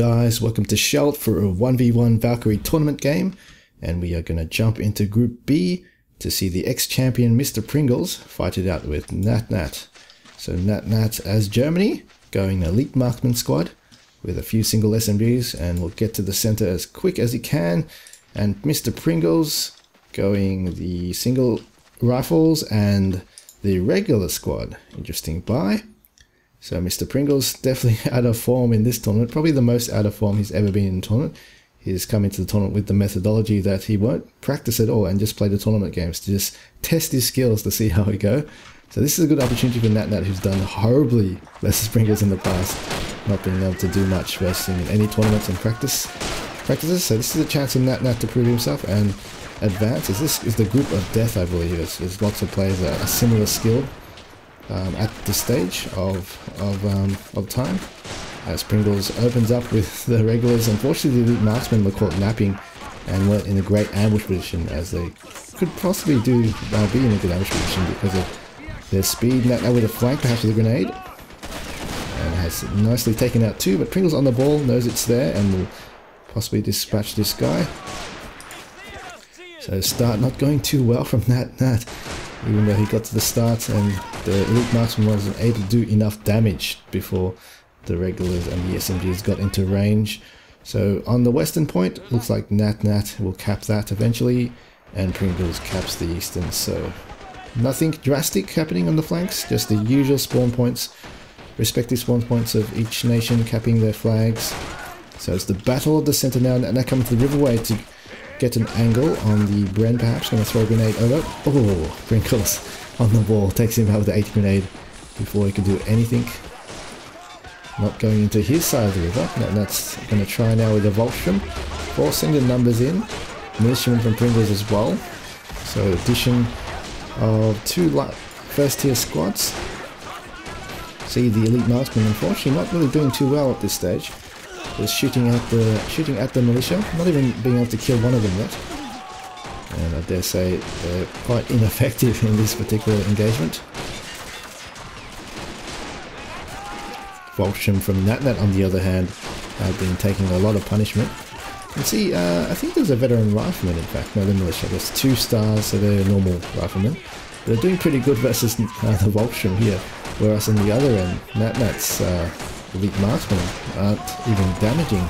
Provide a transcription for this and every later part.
guys, welcome to Schalt for a 1v1 Valkyrie Tournament game, and we are going to jump into Group B to see the ex-champion Mr Pringles fight it out with Natnat. So Natnat as Germany, going elite marksman squad with a few single SMGs, and we'll get to the center as quick as he can, and Mr Pringles going the single rifles and the regular squad. Interesting buy. So Mr. Pringles definitely out of form in this tournament, probably the most out of form he's ever been in a tournament. He's come into the tournament with the methodology that he won't practice at all and just play the tournament games to just test his skills to see how he go. So this is a good opportunity for Natnat, who's done horribly versus Pringles in the past, not being able to do much versus him in any tournaments and practices. So this is a chance for Natnat to prove himself and advance, as this is the group of death, I believe. There's lots of players that are similar skill. At this stage of time, as Pringles opens up with the regulars. Unfortunately, the marksmen were caught napping and weren't in a great ambush position, as they could possibly be in a good ambush position because of their speed. Now with a flank, perhaps with a grenade, and has nicely taken out two. But Pringles on the ball, knows it's there, and will possibly dispatch this guy. So start not going too well from Natnat. Even though he got to the start, and the elite marksman wasn't able to do enough damage before the regulars and the SMGs got into range. So on the western point, looks like Natnat will cap that eventually, and Pringles caps the eastern. So nothing drastic happening on the flanks, just the usual spawn points, respective spawn points of each nation capping their flags. So it's the battle of the center now, and they're coming to the riverway to get an angle on the Bren, perhaps. Going to throw a grenade over. Oh, Pringles on the ball. Takes him out with the 8th grenade before he can do anything. Not going into his side of the river. No, that's going to try now with the Volkssturm, forcing the numbers in. Militiamen from Pringles as well. So addition of two first tier squads. See the elite marksmen, unfortunately not really doing too well at this stage. Was shooting at the militia, not even being able to kill one of them yet. And I dare say they're quite ineffective in this particular engagement. Volkssturm from Natnat, on the other hand, have been taking a lot of punishment. And see, I think there's a veteran rifleman, in fact, no, the militia. There's 2 stars, so they're normal riflemen. They're doing pretty good versus the Volkssturm here, whereas on the other end, Natnat's elite marksmen aren't even damaging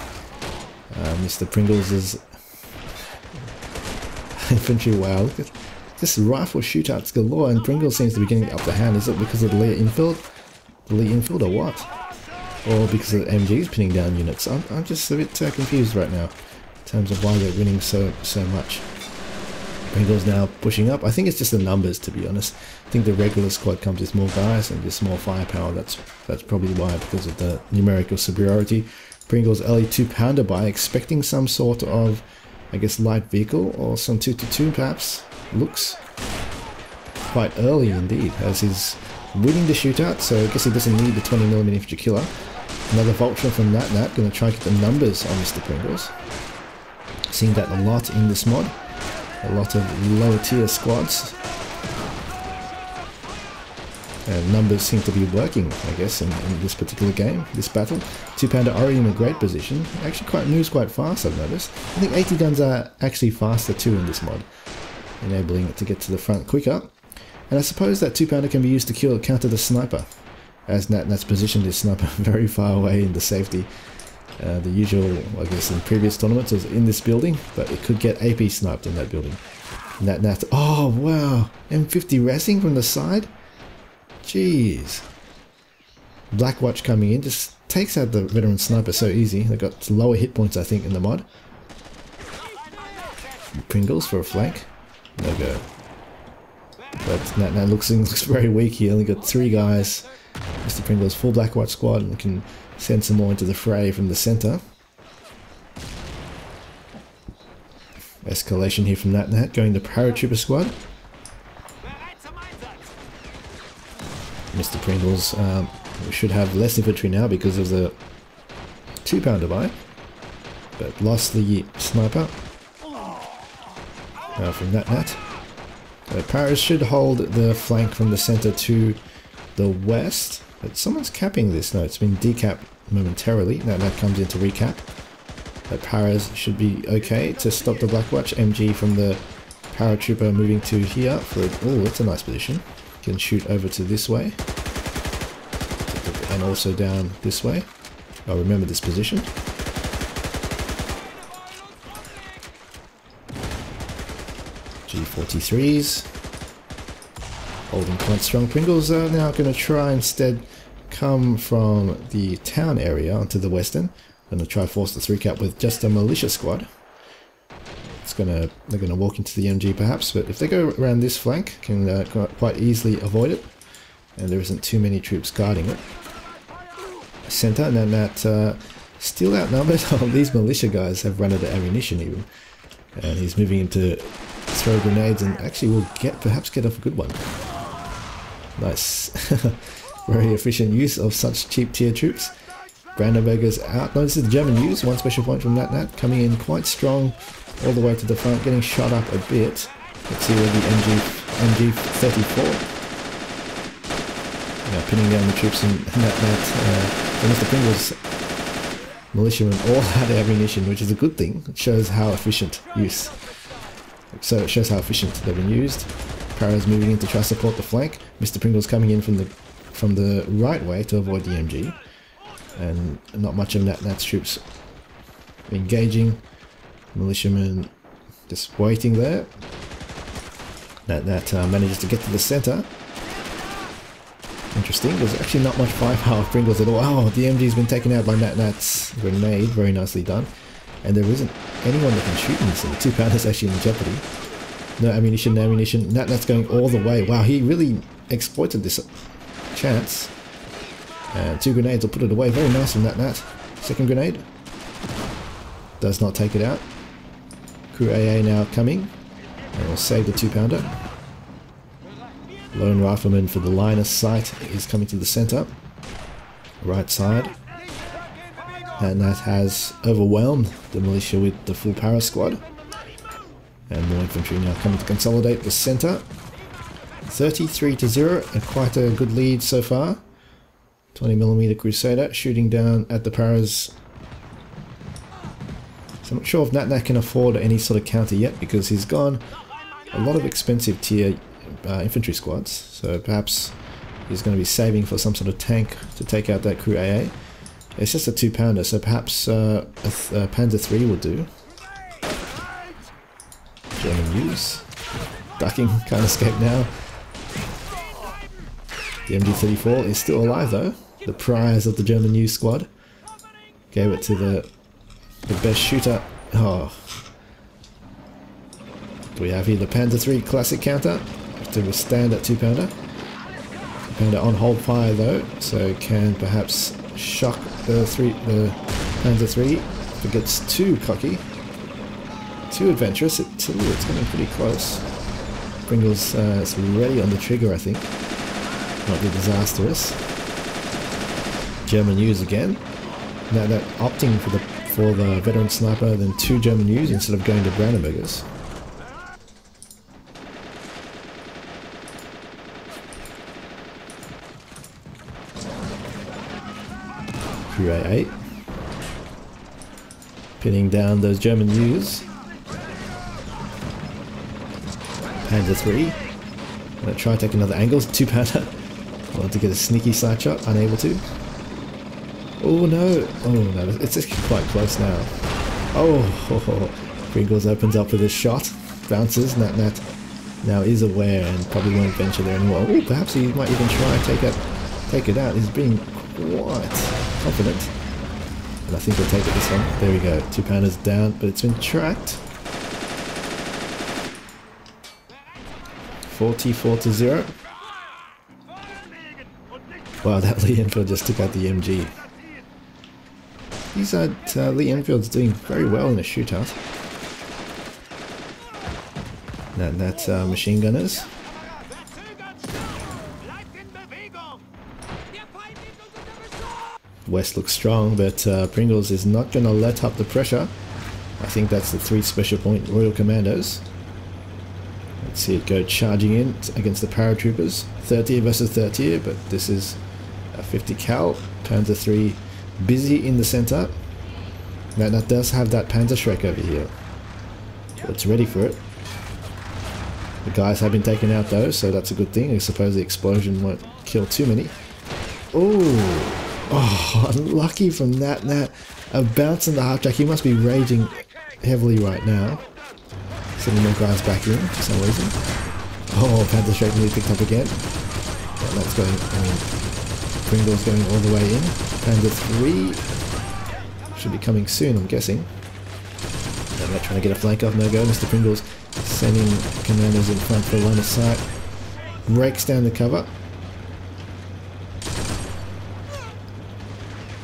Mr. Pringles' infantry. Wow, look at this, rifle shootouts galore, and Pringles seems to be getting up the hand. Is it because of the Lee-Enfield? The Lee-Enfield or what? Or because of the MGs pinning down units? I'm just a bit confused right now in terms of why they're winning so much. Pringles now pushing up. I think it's just the numbers, to be honest. I think the regular squad comes with more guys and just more firepower. That's probably why, because of the numerical superiority. Pringles early 2-pounder by, expecting some sort of, I guess, light vehicle or some 2-2 perhaps. Looks quite early indeed, as he's winning the shootout, so I guess he doesn't need the 20mm infantry killer. Another Volkssturm from Natnat, going to try and get the numbers on Mr. Pringles. Seeing that a lot in this mod. A lot of lower tier squads, and numbers seem to be working, I guess, in this particular game, this battle. 2-pounder already in a great position, actually quite moves quite fast, I've noticed. I think 80 guns are actually faster too in this mod, enabling it to get to the front quicker. And I suppose that 2-pounder can be used to counter the sniper, as Natnat's positioned his sniper very far away in the safety. The usual, I guess, in previous tournaments was in this building, but it could get AP sniped in that building. Natnat, oh wow, M50 rezzing from the side? Jeez. Blackwatch coming in, just takes out the veteran sniper so easy. They got lower hit points, I think, in the mod. Pringles for a flank. No go. But Natnat looks very weak. He only got 3 guys. Mr. Pringles, full Blackwatch squad, and can send some more into the fray from the center. Escalation here from Natnat, going to paratrooper squad. Mr. Pringles should have less infantry now because of the 2-pounder buy, but lost the sniper. Now from Natnat. So Paris should hold the flank from the center to the west. But someone's capping this. No, it's been decapped momentarily. Natnat comes in to recap. The paras should be okay to stop the Blackwatch MG from the paratrooper moving to here for it. Oh, that's a nice position. Can shoot over to this way and also down this way. I'll remember this position. G43s. Holding quite strong. Pringles are now going to try instead come from the town area onto the western. Going to try force the 3-cap with just a militia squad. It's gonna, they're going to walk into the MG perhaps, but if they go around this flank, can quite easily avoid it. And there isn't too many troops guarding it. Center, and then that still outnumbered. These militia guys have run out of ammunition even. And he's moving into throw grenades and actually will get, perhaps get off a good one. Nice. Very efficient use of such cheap tier troops. Brandenburgers out. Notice the German Youth. One special point from Natnat coming in quite strong all the way to the front, getting shot up a bit. Let's see where the MG 34. Now pinning down the troops in Natnat. And Mr Pringles militiamen all had ammunition, which is a good thing. It shows how efficient use. So it shows how efficient they've been used. Paras moving in to try to support the flank. Mr. Pringle's coming in from the right way to avoid the MG. And not much of Natnat's troops engaging. Militiamen just waiting there. Natnat manages to get to the centre. Interesting, there's actually not much firepower of Pringles at all. Oh, the MG's been taken out by Natnat's grenade. Very nicely done. And there isn't anyone that can shoot in this. The 2-pounder's actually in jeopardy. No ammunition, no ammunition. Natnat's going all the way. Wow, he really exploited this chance. And 2 grenades will put it away. Very nice from Natnat. Second grenade. Does not take it out. Crew AA now coming. And we'll save the 2-pounder. Lone rifleman for the line of sight is coming to the centre. Right side. And that has overwhelmed the militia with the full para squad. And more infantry now coming to consolidate the centre. 33-0, and quite a good lead so far. 20mm Crusader shooting down at the paras. So I'm not sure if Natnat can afford any sort of counter yet, because he's gone a lot of expensive tier infantry squads. So perhaps he's going to be saving for some sort of tank to take out that crew AA. It's just a 2-pounder, so perhaps a Panzer III will do. German use. Ducking, can't escape now. The MG34 is still alive though. The prize of the German use squad. Gave it to the best shooter. Oh. Do we have here the Panzer III classic counter? To withstand that 2-pounder. 2-pounder on hold fire though, so can perhaps shock the Panzer III. If it gets too cocky, too adventurous, it's coming pretty close. Pringles is ready on the trigger, I think. Might be disastrous. German U's again. Now they're opting for the veteran sniper, then 2 German U's instead of going to Brandenburgers. AA. Pinning down those German U's. Panzer III. I'm going to try and take another angle. 2-pounder. I want to get a sneaky side shot. Unable to. Oh no. Oh no. It's actually quite close now. Oh. Pringles opens up with a shot. Bounces. Natnat now is aware and probably won't venture there anymore. Oh, perhaps he might even try and take it out. He's being quite confident, and I think we'll take it this one. There we go, 2-pounder's down, but it's been tracked. 44-0. Wow, that Lee-Enfield just took out the MG. These are Lee-Enfield's doing very well in a shootout. And that's machine gunners. West looks strong, but Pringles is not going to let up the pressure. I think that's the 3 special point Royal Commandos. Let's see it go charging in against the paratroopers. 30 versus 30, but this is a 50 cal. Panzer III busy in the center. Natnat does have that Panzer Shrek over here. It's ready for it. The guys have been taken out though, so that's a good thing. I suppose the explosion won't kill too many. Ooh! Oh, unlucky from Natnat. A bounce in the half-track. He must be raging heavily right now. Sending more guys back in for some reason. Oh, Panther Shrek nearly picked up again. Well, that's going... Pringle's going all the way in. Panther III should be coming soon, I'm guessing. I'm not trying to get a flank off. No go. Mr. Pringle's sending commanders in front for line of sight. Breaks down the cover.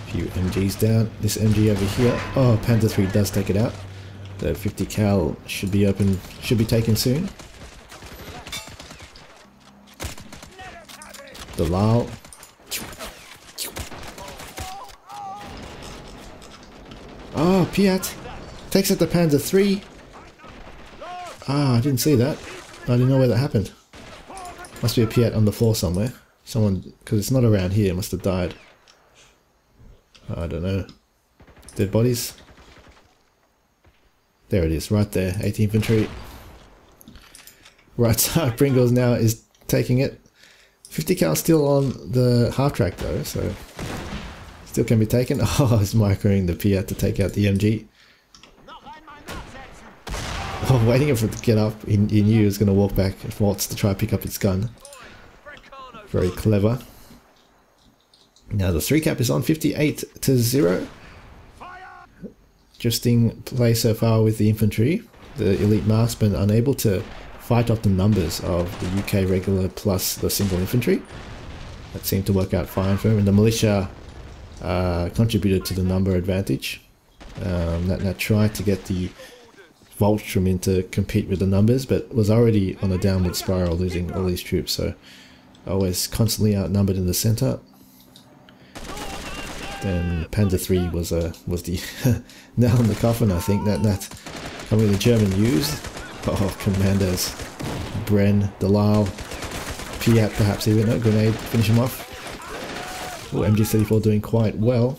Few MGs down. This MG over here. Oh, Panther III does take it out. The 50 cal should be open, should be taken soon. De Lisle. Oh, Piat takes out the Panzer III. Ah, I didn't see that. I didn't know where that happened. Must be a Piat on the floor somewhere. Someone, because it's not around here, must have died. I don't know. Dead bodies. There it is, right there. 18th Infantry. Right side. Pringles now is taking it. 50 cal still on the half track though, so still can be taken. Oh, it's microing the Piat to take out the MG. Oh, waiting for it to get up. He knew he was going to walk back and forth to try and pick up his gun. Very clever. Now the 3-cap is on 58-0. Interesting play so far with the infantry. The elite marksmen unable to fight off the numbers of the UK regular plus the single infantry. That seemed to work out fine for him. And the militia contributed to the number advantage. Natnat tried to get the Volkssturm in to compete with the numbers, but was already on a downward spiral, losing all these troops. So always constantly outnumbered in the centre. And Panther III was the nail in the coffin, I think. Natnat coming with the German Youth. Oh, Commandos. Bren, De Lisle, Piat perhaps even. No, grenade, finish him off. Oh, MG34 doing quite well.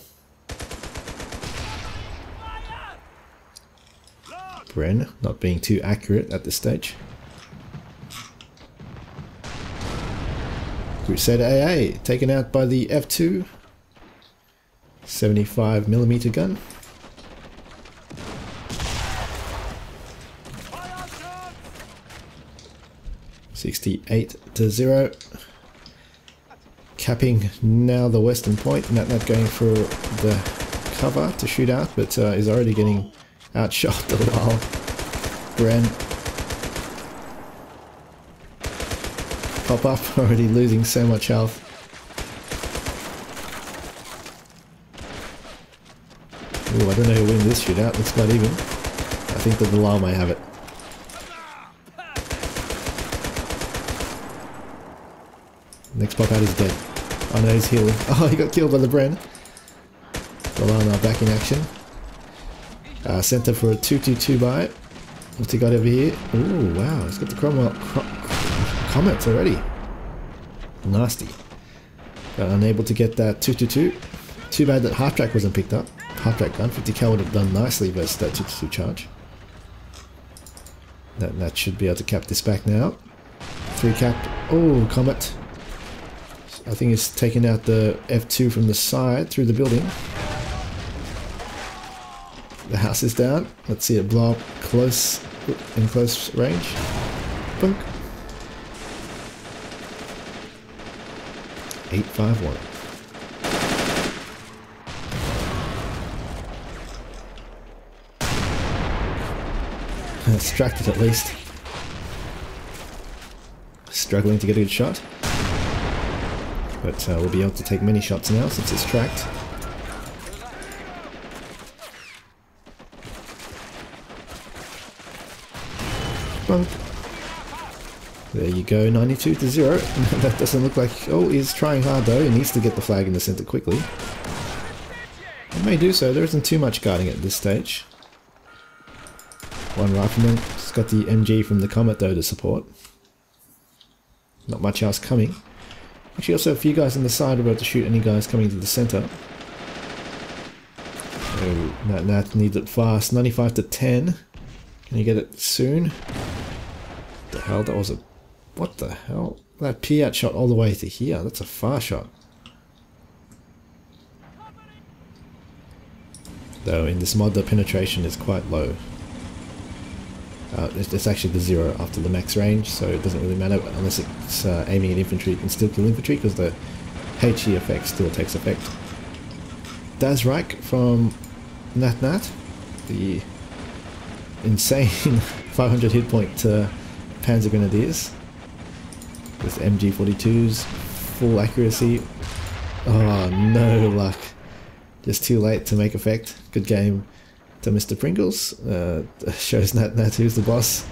Bren not being too accurate at this stage. Crusader AA taken out by the F2. 75mm gun. Fire, 68-0. Capping now the western point. Natnat going for the cover to shoot out, but is already getting outshot a while. Bren. Pop up, already losing so much health. Ooh, I don't know who win this shootout. Looks quite even. I think that De Lisle may have it. Next pop out is dead. Oh no, he's healing. Oh, he got killed by the Bren. De Lisle now back in action. Centre for a 2-2-2 by. What's he got over here? Ooh, wow. He's got the Cromwell Comets already. Nasty. Unable to get that 2-2-2. Too bad that half track wasn't picked up. Half-track gun, 50 cal would have done nicely versus that 2-2 charge. That should be able to cap this back now. 3-cap, oh, Comet. I think it's taken out the F2 from the side through the building. The house is down. Let's see it blow up close, in close range. Bonk. 8-5-1. Distracted at least. Struggling to get a good shot. But we'll be able to take many shots now since it's tracked. Bump. There you go, 92-0. That doesn't look like... Oh, he's trying hard though. He needs to get the flag in the center quickly. He may do so. There isn't too much guarding at this stage. One rifleman. It's got the MG from the Comet though to support. Not much else coming. Actually also a few guys on the side are about to shoot any guys coming to the centre. So Natnat needs it fast. 95 to 10. Can you get it soon? What the hell? That was a... What the hell? That Piat shot all the way to here. That's a far shot. Though in this mod the penetration is quite low. It's actually the zero after the max range, so it doesn't really matter unless it's aiming at infantry. It can still kill infantry because the HE effect still takes effect. Das Reich from Natnat, the insane 500 hit point Panzer Grenadiers with MG42's full accuracy. Oh, no luck. Just too late to make effect. Good game to Mr. Pringles. Shows Natnat who's the boss.